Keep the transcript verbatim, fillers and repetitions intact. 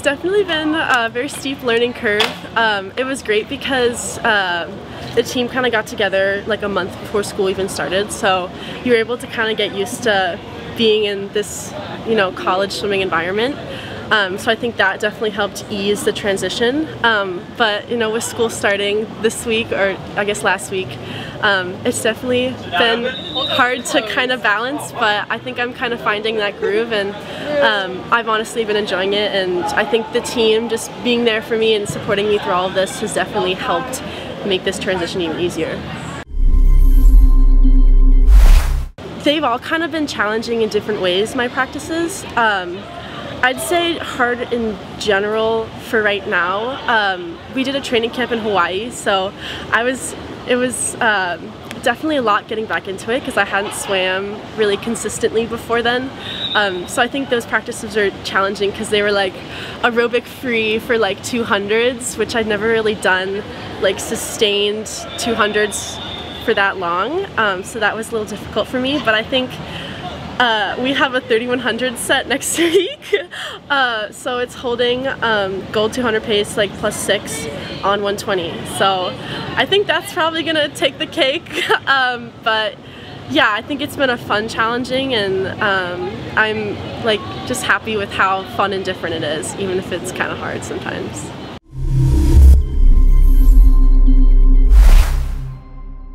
It's definitely been a very steep learning curve. Um, it was great because um, the team kind of got together like a month before school even started, so you were able to kind of get used to being in this, you know, college swimming environment. Um, so I think that definitely helped ease the transition. Um, but, you know, with school starting this week, or I guess last week, um, it's definitely been hard to kind of balance, but I think I'm kind of finding that groove, and um, I've honestly been enjoying it, and I think the team just being there for me and supporting me through all of this has definitely helped make this transition even easier. They've all kind of been challenging in different ways, my practices. Um, I'd say hard in general for right now. Um, we did a training camp in Hawaii, so I was, it was um, definitely a lot getting back into it because I hadn't swam really consistently before then. Um, so I think those practices are challenging because they were like aerobic free for like two hundreds, which I'd never really done like sustained two hundreds for that long. Um, so that was a little difficult for me, but I think Uh, we have a thirty-one hundred set next week, uh, so it's holding um, gold two hundred pace like plus six on one twenty. So I think that's probably gonna take the cake. um, but yeah, I think it's been a fun, challenging, and um, I'm like just happy with how fun and different it is, even if it's kind of hard sometimes.